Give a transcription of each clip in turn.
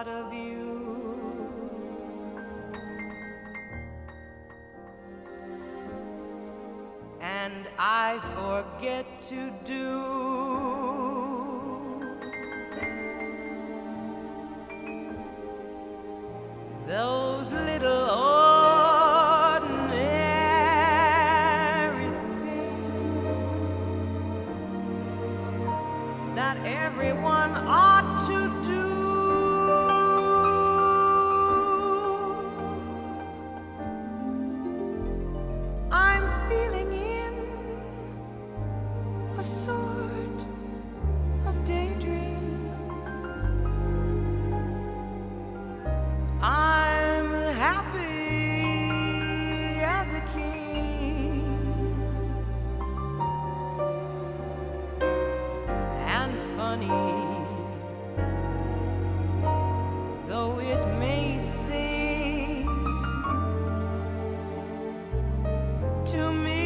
thought of you. And I forget to do those little ordinary things that everyone ought to do. A sort of daydream. I'm happy as a king and funny, though it may seem to me.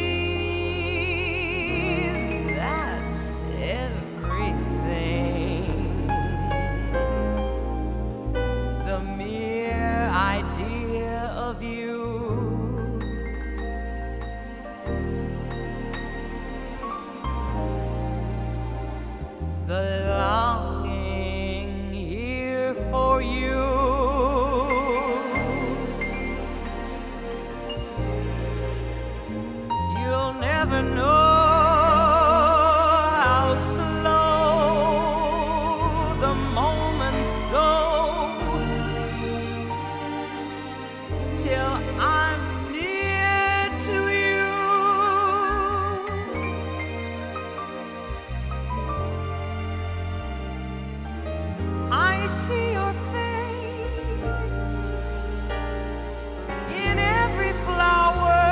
The longing here for you, you'll never know how slow the moments go till I'm near to you. I see your face in every flower.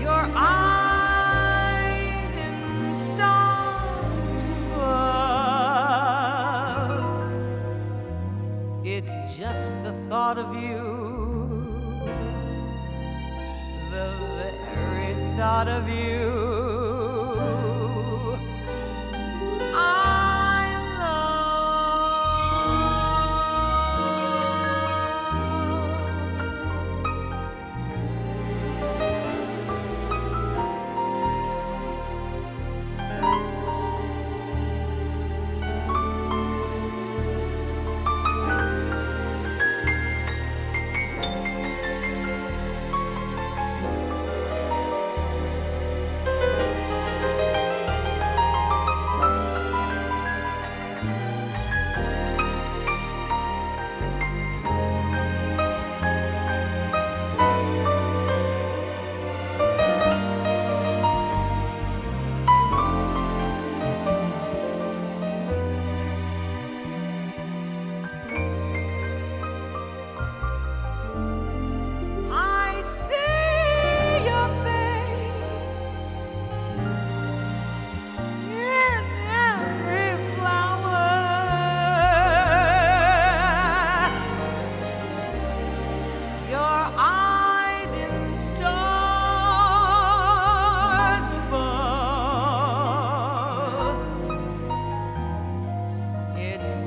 Your eyes in stars above. It's just the thought of you, the very thought of you.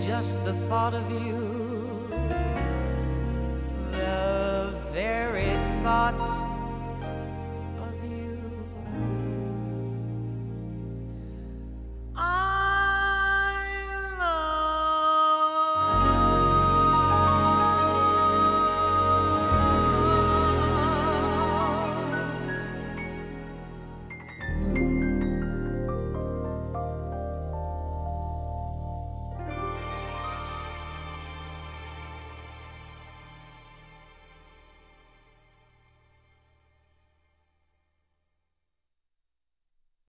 Just the thought of you, the very thought